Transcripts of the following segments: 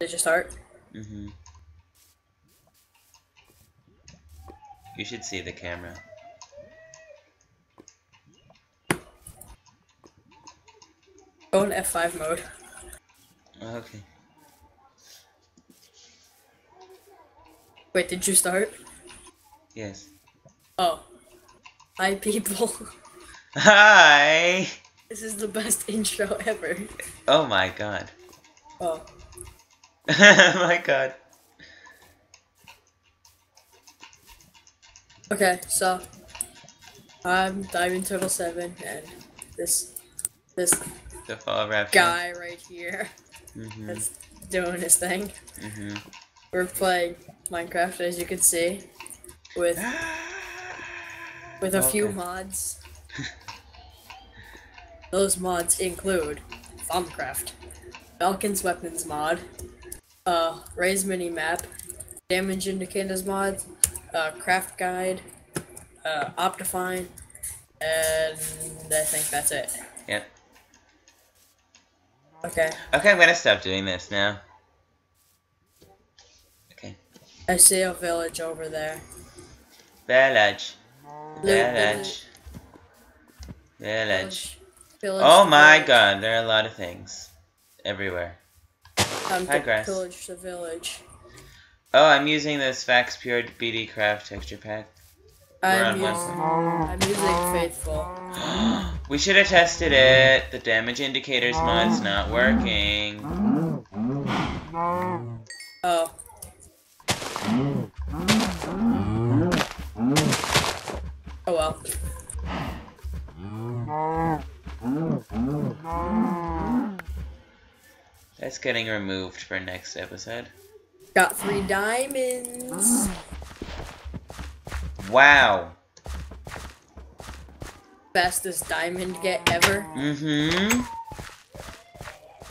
Did you start? Mm-hmm. You should see the camera. Go in F5 mode. Okay. Wait, did you start? Yes. Oh. Hi, people. Hi! This is the best intro ever. Oh my god. Oh. My god. Okay, so I'm Diamond Turtle 7 and this guy right here that's doing his thing. We're playing Minecraft, as you can see, with a few mods. Those mods include Thaumcraft, Balkon's Weapons Mod, Rei's Minimap, Damage Indicators Mod, CraftGuide, Optifine, and I think that's it. Yep. Okay. Okay, I'm gonna stop doing this now. Okay. I see a village over there. Village. Village. Village. Village. Oh my god, there are a lot of things everywhere. Hi, Grass. Pillage the village. Oh, I'm using this Vax Pure BD Craft texture pack. I'm using Faithful. We should have tested it. The damage indicators mod's not working. Oh. Oh well. That's getting removed for next episode. Got 3 diamonds. Wow. Bestest diamond get ever.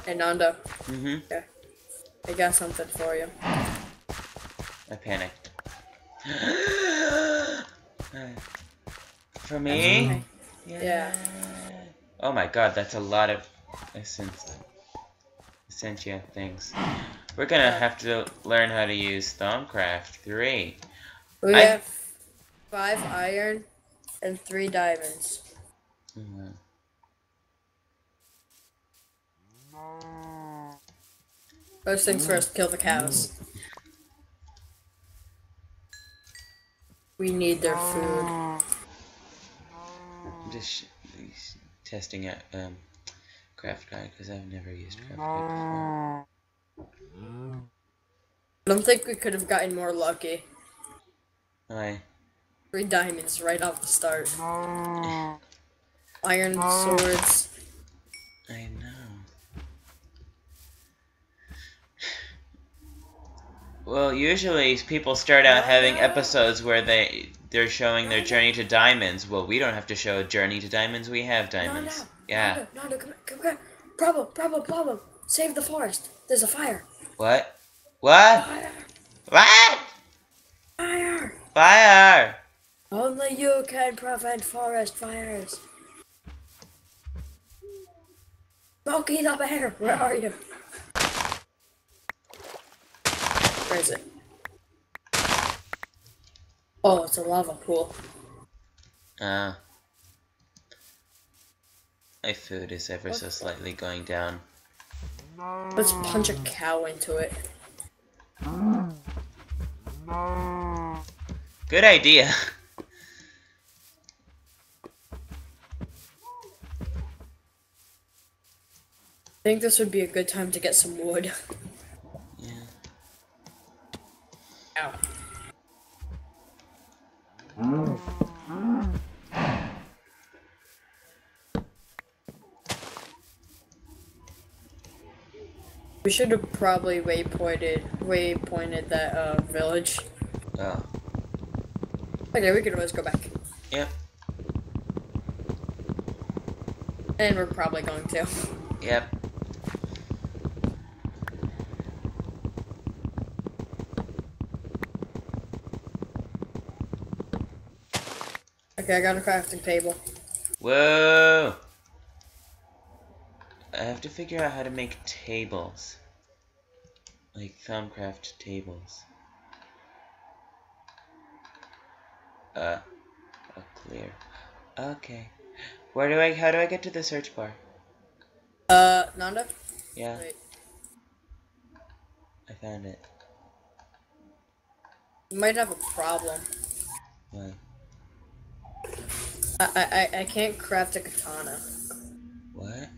And Nando. Okay. I got something for you. I panicked. For me? Okay. Yeah. Oh my god, that's a lot of essentia things. We're gonna have to learn how to use Thaumcraft 3. We have 5 iron and 3 diamonds. First things first, kill the cows. We need their food. I'm just testing out CraftGuide because I've never used CraftGuide before. I don't think we could have gotten more lucky. Why? 3 diamonds right off the start. Iron swords. I know. Well, usually people start out having episodes where they're showing their journey to diamonds. Well, we don't have to show a journey to diamonds. We have diamonds. Yeah. No, come on. Bravo. Save the forest. There's a fire. What? Fire. What? Fire! Only you can prevent forest fires. Smokey the Bear, where are you? Where is it? Oh, it's a lava pool. My food is ever so slightly going down. Let's punch a cow into it. Good idea. I think this would be a good time to get some wood. Yeah. Ow. We should have probably waypointed that village. Oh. Okay, we can always go back. Yep. And we're probably going to. Yep. Okay, I got a crafting table. Whoa! I have to figure out how to make tables. like Thaumcraft tables. Clear. Okay. Where do I, how do I get to the search bar? Nanda? Yeah. Wait. I found it. You might have a problem. What? I can't craft a katana. What?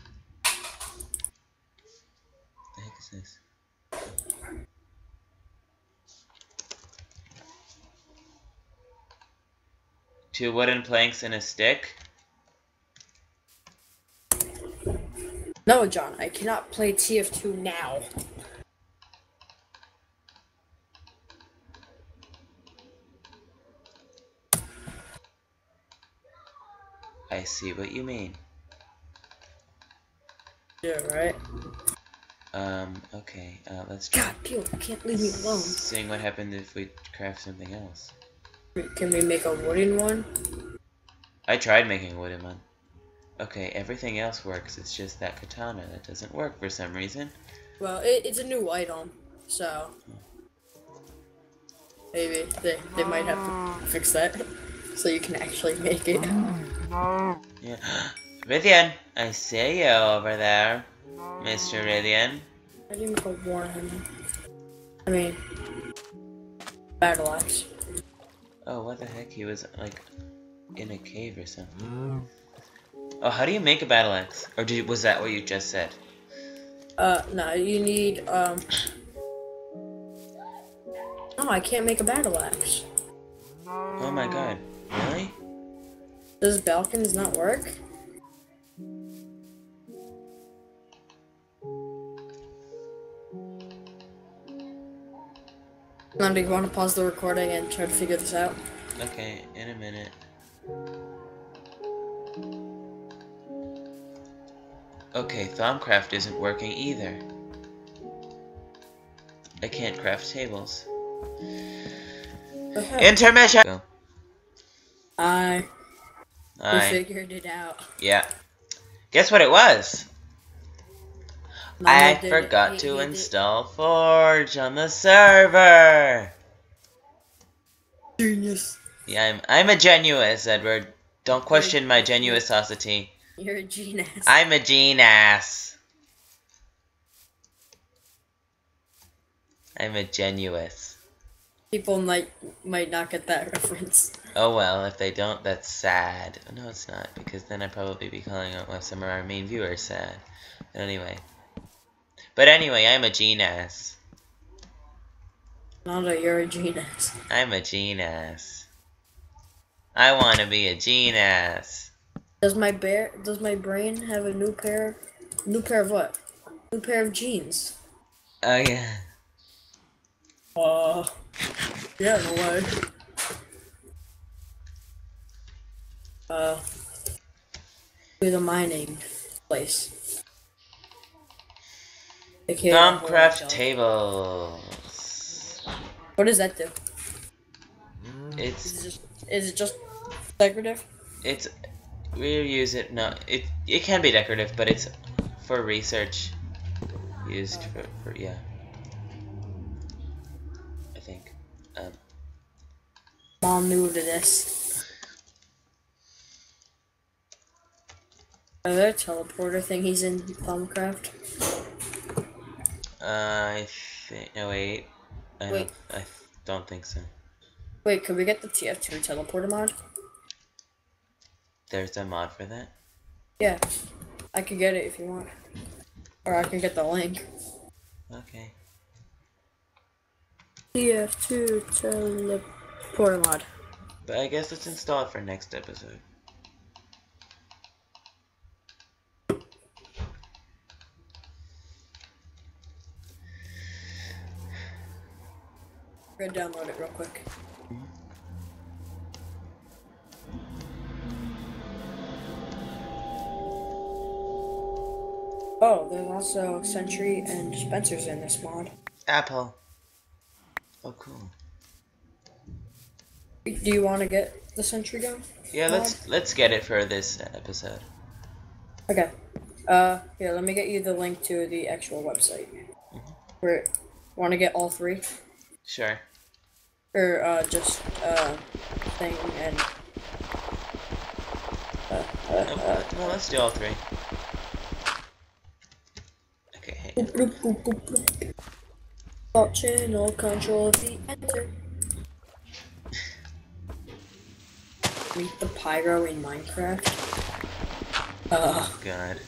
What the heck is this? Two wooden planks and a stick? No, John, I cannot play TF2 now. I see what you mean. Yeah, right? Okay, let's try. God, people can't leave me alone. Seeing what happens if we craft something else. Can we make a wooden one? I tried making a wooden one. Okay, everything else works, it's just that katana that doesn't work for some reason. Well, it's a new item, so... Maybe they might have to fix that, so you can actually make it. Yeah. Rythian! I see you over there, Mr. Rythian. I didn't go warm. I mean... Battle axe. Oh, what the heck? He was, like, in a cave or something. Oh, how do you make a battle axe? Or was that what you just said? No, you need, Oh, I can't make a battle axe. Oh my god. Really? Does Balkon's not work? Do you want to pause the recording and try to figure this out? Okay, in a minute. Okay, Thaumcraft isn't working either. I can't craft tables. Okay. Intermission! Go. I figured it out. Yeah. Guess what it was? I forgot to install Forge on the server! Genius. Yeah, I'm a genius, Edward. Don't question my genuosity. You're a genius. I'm a genius. I'm a genius. People might not get that reference. Oh well, if they don't, that's sad. No, it's not, because then I'd probably be calling out some of our main viewers sad. But anyway. I'm a genius. Nanda, you're a genius. I'm a genius. I want to be a genius. Does my brain have a new pair of what? New pair of jeans. Oh yeah. Yeah, no way. To the mining place. Thaumcraft tables. What does that do? Is it just decorative? It can be decorative, but it's for research. Used for yeah. I think. Mom new to this. Are there teleporter thingies in Thaumcraft? I think. No, wait. I don't think so. Wait, could we get the TF2 Teleporter mod? There's a mod for that? Yeah. I could get it if you want. Or I can get the link. Okay. TF2 Teleporter mod. But I guess let's install it for next episode. I'm gonna download it real quick. Oh, there's also Sentry and Spencer's in this mod. Apple. Oh, cool. Do you want to get the Sentry gun? Yeah, let's get it for this episode. Okay. Yeah, let me get you the link to the actual website. Mm-hmm. Want to get all three? Sure. Or, just, thing and... no, let's do all three. Okay, hang on. Alt channel control V enter. Meet the pyro in Minecraft. Oh god.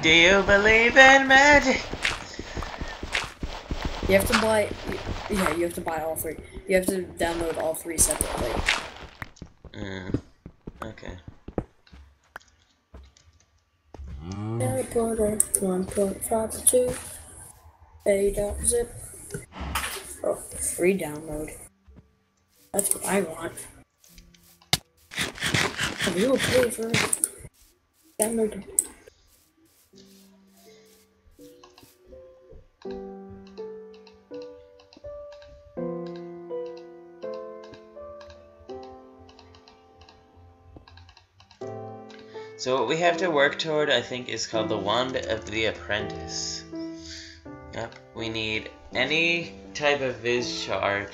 Do you believe in magic? You have to buy. Yeah, you have to buy all three. You have to download all three separately. Okay. Teleporter 1.52 a.zip. Oh, free download. That's what I want. Are you okay for download? So what we have to work toward, I think, is called the Wand of the Apprentice. Yep, we need any type of viz shard,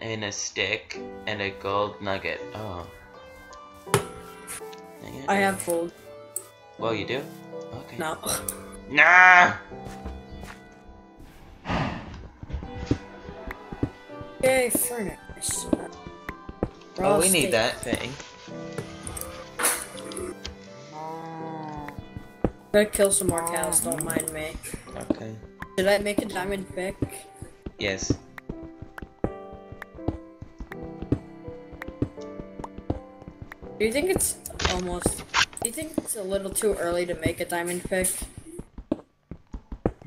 and a stick, and a gold nugget. Oh. I have gold. Well, you do? Okay. No. Nah! Yay, furnace. Oh, we need that thing. I'm gonna kill some more cows, don't mind me. Okay. Did I make a diamond pick? Yes. Do you think it's almost... Do you think it's a little too early to make a diamond pick?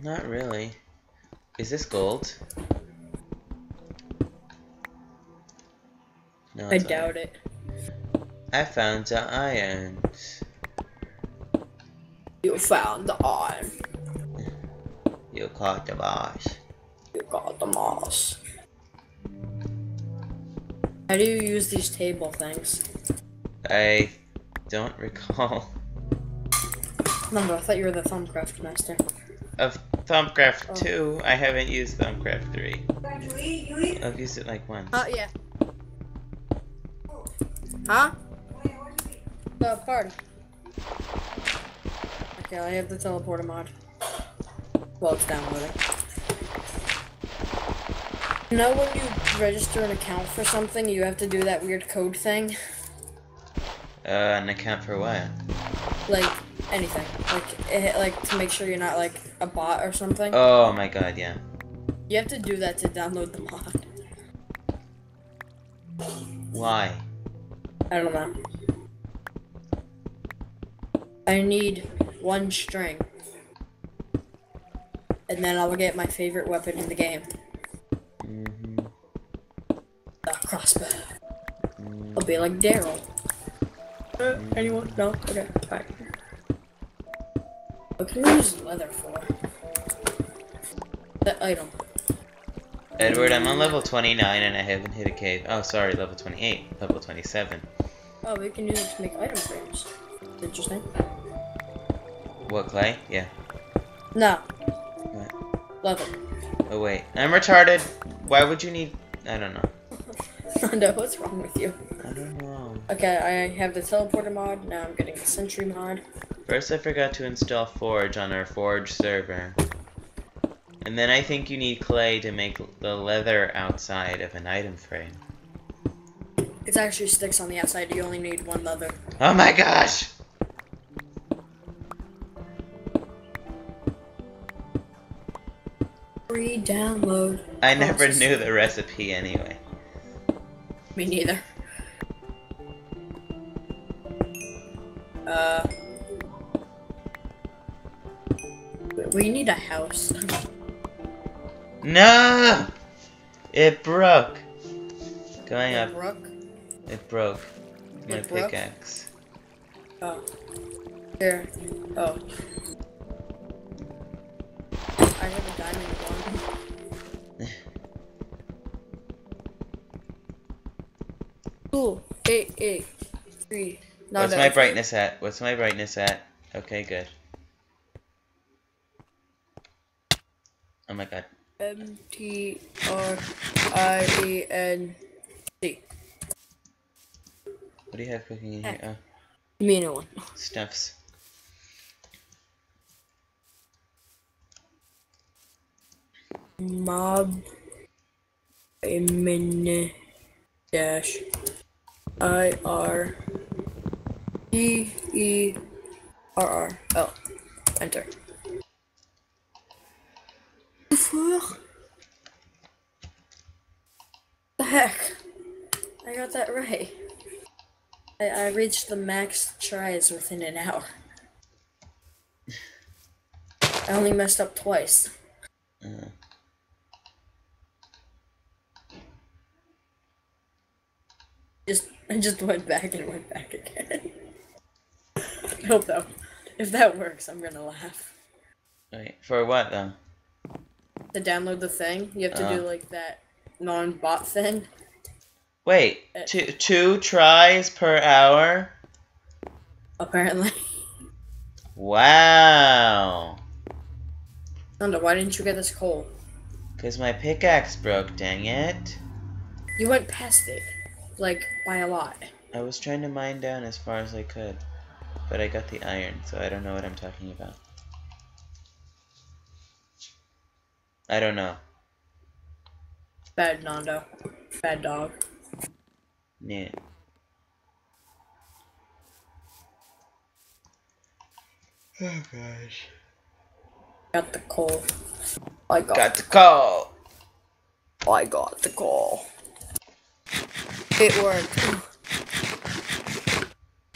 Not really. Is this gold? No, I doubt it. I found the iron. You found the iron. You caught the moss. You caught the moss. How do you use these table things? I don't recall. No, I thought you were the Thaumcraft master. Of Thaumcraft 2, I haven't used Thaumcraft 3. I've used it like once. Yeah. Huh? The party. Yeah, I have the teleporter mod. Well, it's downloading. You know when you register an account for something, you have to do that weird code thing? An account for what? Like, anything. Like, to make sure you're not, like, a bot or something. Oh my god, yeah. You have to do that to download the mod. Why? I don't know. I need... one string, and then I'll get my favorite weapon in the game. Mm-hmm. The crossbow. I'll be like Daryl. Anyone? No? Okay, fine. What can we use leather for? That item. Edward, I'm on level 29 and I haven't hit a cave. Oh, sorry, level 28, level 27. Oh, we can use it to make item frames. That's interesting. What, clay? Yeah. No. What? Leather. Oh, wait. I'm retarded. Why would you need... I don't know. Rondo, what's wrong with you? I don't know. Okay, I have the teleporter mod. Now I'm getting the sentry mod. First, I forgot to install Forge on our Forge server. And then I think you need clay to make the leather outside of an item frame. It actually sticks on the outside. You only need one leather. Oh my gosh! Download. I never knew the recipe anyway. Me neither. We need a house. No! It broke. Going up. It broke. My pickaxe. Oh. Here. Oh. I have a diamond one. Two, eight, eight, three, Not What's my brightness at? What's my brightness at? Okay, good. Oh my god. MTRIENC. What do you have cooking in here? Oh. Me and one. Stuffs. Mob. Dash. IRERR. Oh. Enter. What the heck? I got that right. I reached the max tries within an hour. I only messed up twice. I just went back and again. No though. If that works, I'm gonna laugh. Wait, for what though? To download the thing, you have to do like that non-bot thing. Wait, two tries per hour? Apparently. Wow. Thunder, why didn't you get this coal? Because my pickaxe broke, dang it. You went past it, like, by a lot. I was trying to mine down as far as I could, but I got the iron, so I don't know what I'm talking about. I don't know. Bad Nando. Bad dog. Yeah. Oh gosh. Got the call. I got the call. I got the call. It worked.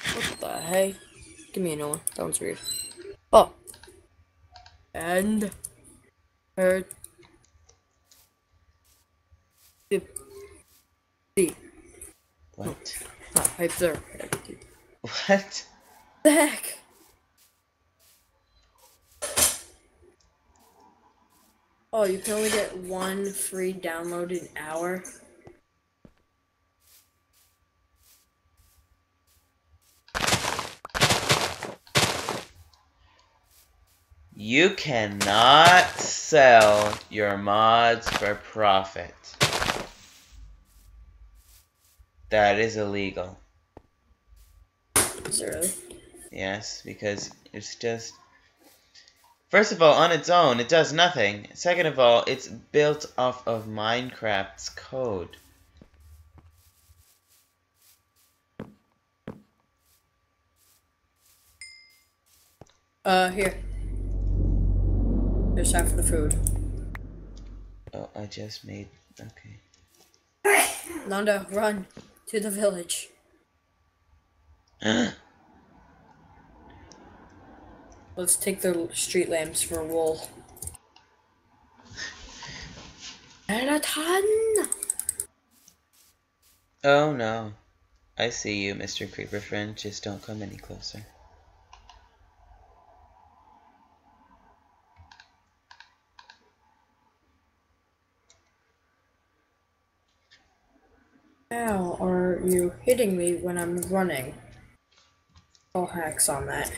What the hey? Give me another one. That one's weird. Oh. And her. What? What the heck? Oh, you can only get one free download an hour. You cannot sell your mods for profit. That is illegal. Is it really? Yes, because it's just... First of all, on its own, it does nothing. Second of all, it's built off of Minecraft's code. Here. There's time for the food. Oh, I just made... Okay. Nanda, run! To the village. Let's take the street lamps for wool. And a ton! Oh no. I see you, Mr. Creeper friend. Just don't come any closer. How are you hitting me when I'm running? All hacks on that.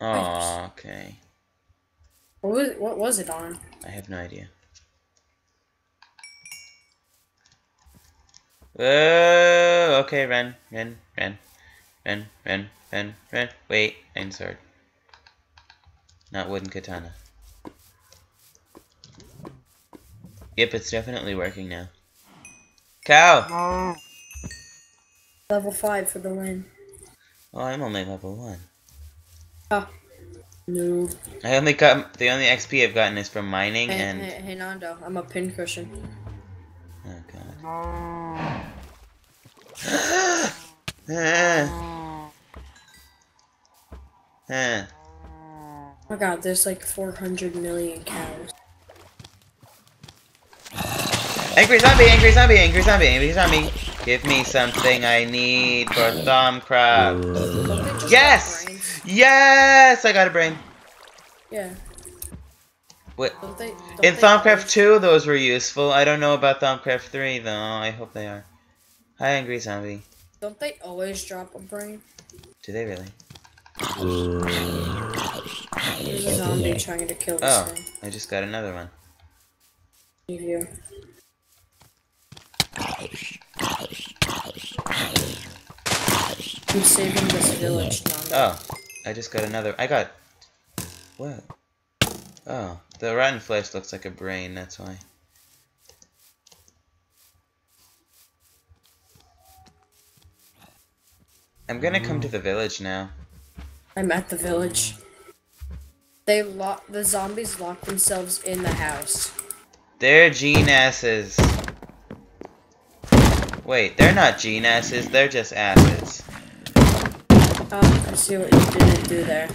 Oh, okay. What was it on? I have no idea. Whoa, okay, run. Wait, iron sword. Not wooden katana. Yep, it's definitely working now. Cow! Level 5 for the win. Oh, I'm only level 1. Oh. No. I only got... The only XP I've gotten is from mining and... Hey, Nando, I'm a pincushion. Oh, God. Oh god, there's like 400 million cows. Angry zombie, angry zombie, angry zombie, angry zombie. Give me something I need for Thaumcraft. Yes! Yes! I got a brain. Yeah. What? In Thaumcraft 2, those were useful. I don't know about Thaumcraft 3, though. I hope they are. Hi, Angry Zombie. Don't they always drop a brain? Do they really? There's a zombie trying to kill this thing. I just got another one. You. I'm saving this village, Nanda. Oh, I just got another. I got. What? Oh, the rotten flesh looks like a brain, that's why. I'm gonna come to the village now. I'm at the village. They the zombies locked themselves in the house. They're gene asses. Wait, they're not gene asses, they're just asses. Oh, I see what you didn't do there.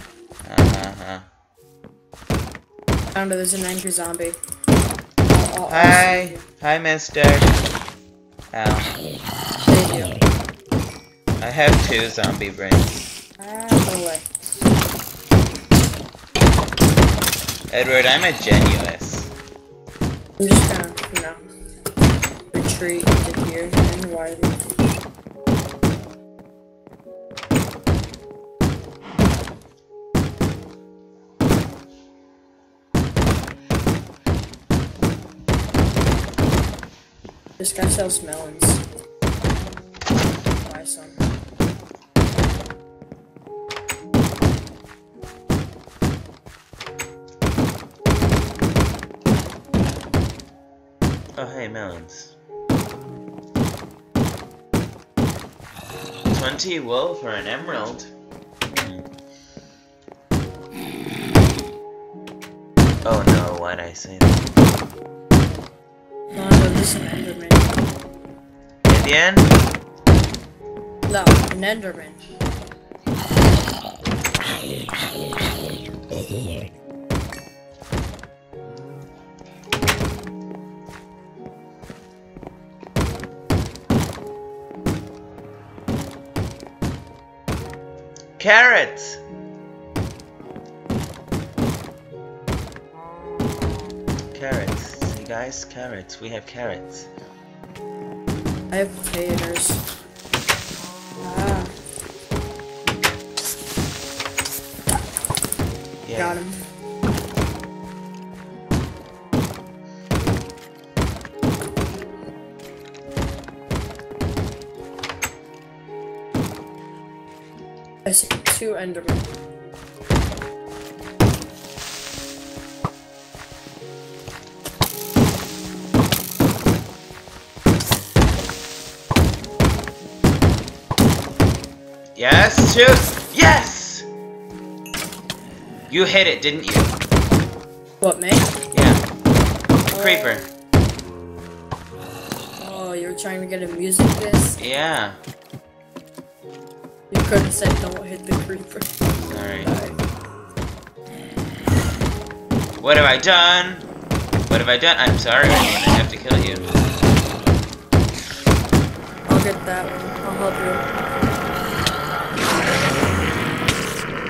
Under, there's an angry zombie. Hi! Hi, mister! Ow. Thank you. I have 2 zombie brains. Edward, I'm a genuous. I'm just gonna, you know, retreat into here and wire them. This guy sells melons. Buy some. Oh, hey, melons. 20 wool for an emerald. Oh no, why'd I say that? No, this is an enderman. At the end? No, an enderman. Carrots! Carrots. See guys? Carrots. We have carrots. I have potatoes. Ah. Yeah. Got him. I see 2 endermen. Yes, shoot! Yes! You hit it, didn't you? What, me? Yeah. Creeper. Oh, you were trying to get a music disc? Yeah. I could have said don't hit the creeper. Sorry. What have I done? What have I done? I'm sorry, I have to kill you. I'll get that one. I'll help you.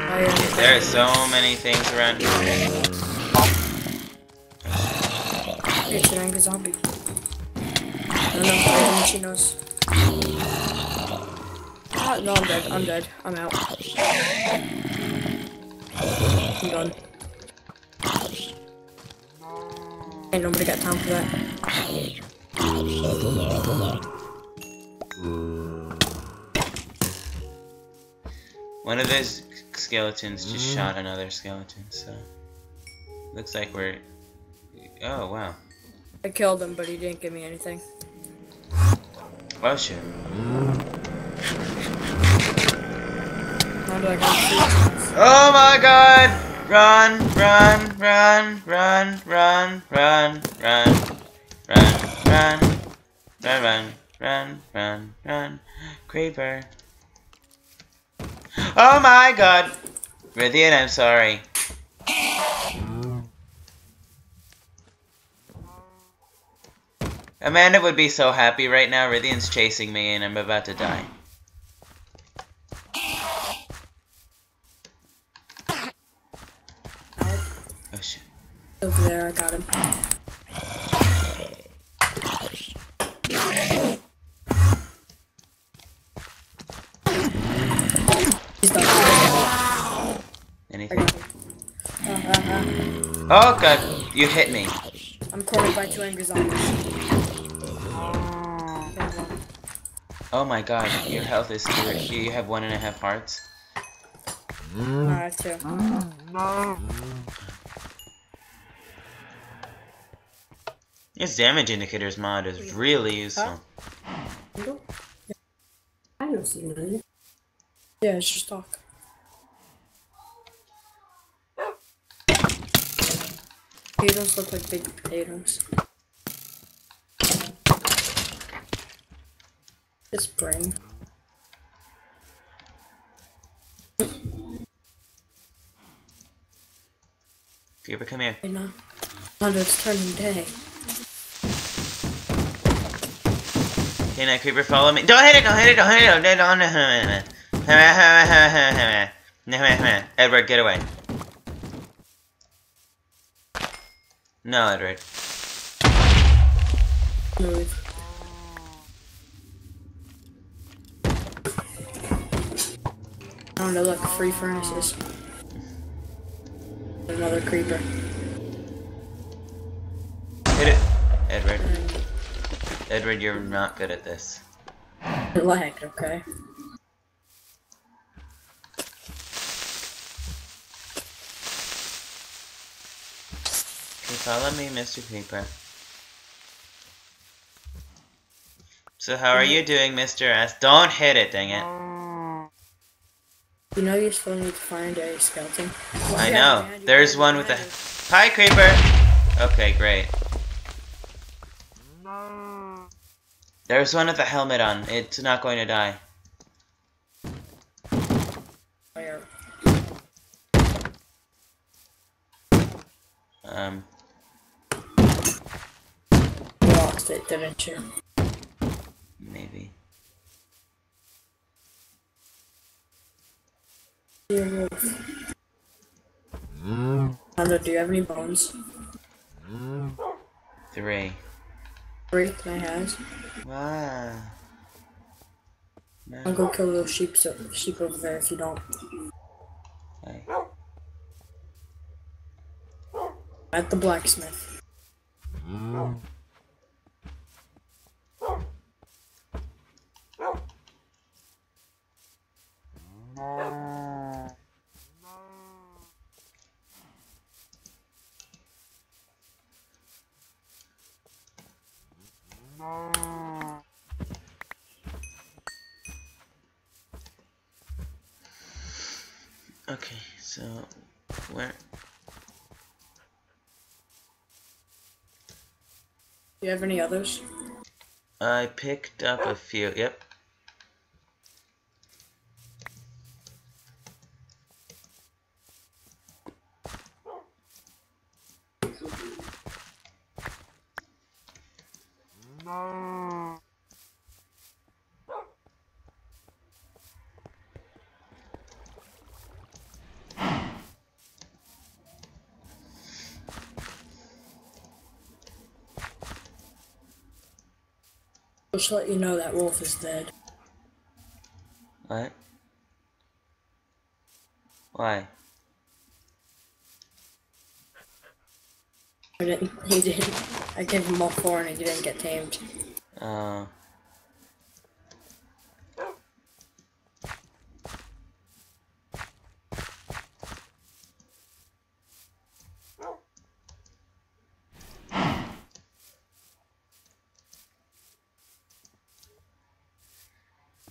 I am. There are so many things around here. It's an angry zombie. I don't know if she knows. No, I'm dead. I'm dead. I'm out. I'm gone. Ain't nobody got time for that. One of those skeletons just shot another skeleton, so... Looks like we're... Oh, wow. I killed him, but he didn't give me anything. Oh, shit. Oh my god! Run, run, run, run, run, run, run, run, run, run, run, run, run, run, creeper. Oh my god! Rythian, I'm sorry. Amanda would be so happy right now. Rythian's chasing me and I'm about to die. Over there, I got him. He's done. Anything? Oh god, you hit me. I'm cornered by two angry zombies. Oh my god, your health is here. You have 1.5 hearts. Alright, two. This damage indicators mod is really useful. I don't see none. Yeah, it's just talk. Potatoes look like big potatoes. This brain. Cuba, come here. No, it's turning day. Okay, now Cuba, follow me. Don't hit it! Don't hit it! Don't hit it! Don't hit it! Edward, get away. No, Edward. Move. I don't know, look, free furnaces. Another creeper. Hit it, Edward. Edward, you're not good at this. Lag, okay. Okay, follow me, Mr. Creeper. So how are you doing, Mr. S? Don't hit it, dang it. You know you still need to find a skeleton. Well, I know. There's one with a... Hi, Creeper! Okay, great. No. There's one with a helmet on. It's not going to die. Where? You lost it, didn't you? Maybe. Do you have any bones? 3. 3? My hands. Wow. No. I'll go kill those sheep over there if you don't. Okay. At the blacksmith. Okay, so where? Do you have any others? I picked up a few, yep. Just let you know that wolf is dead. What? Why? He didn't. I gave him all 4 and he didn't get tamed. Oh.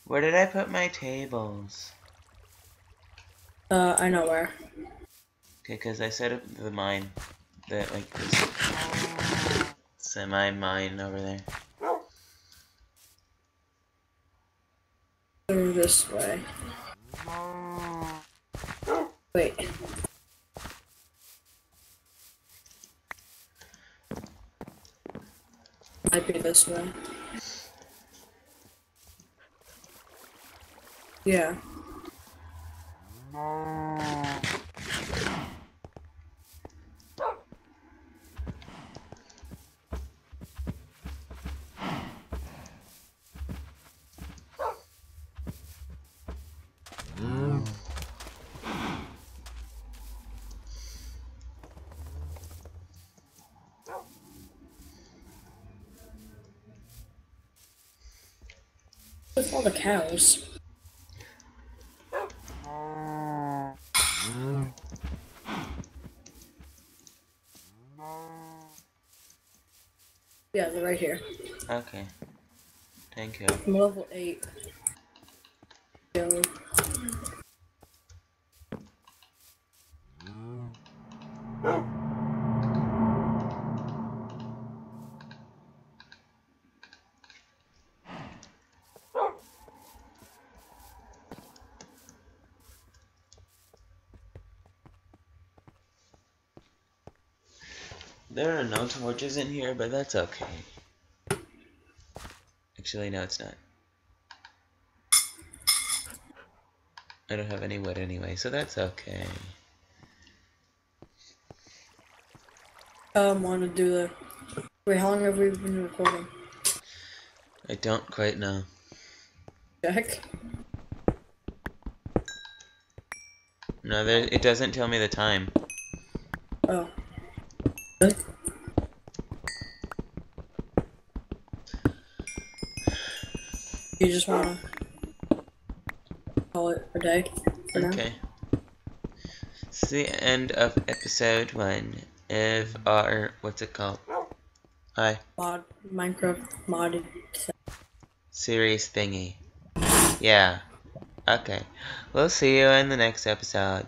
Where did I put my tables? I know where. Okay, cause I set up the mine. That, like, this semi-mine over there. Through this way. Wait. Might be this way. Yeah. with all the cows? Yeah, they're right here. Okay. Thank you. I'm level 8. There are no torches in here, but that's okay. Actually, no, it's not. I don't have any wood anyway, so that's okay. Want to do the... Wait, how long have we been recording? I don't quite know. Check. No, there, it doesn't tell me the time. Oh. Really? You just wanna... call it a day for okay. Now. It's the end of episode 1 of our what's it called? Hi. Mod Minecraft modded series thingy. Yeah. Okay. We'll see you in the next episode.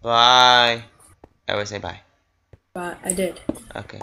Bye. I would say bye. But I did. Okay.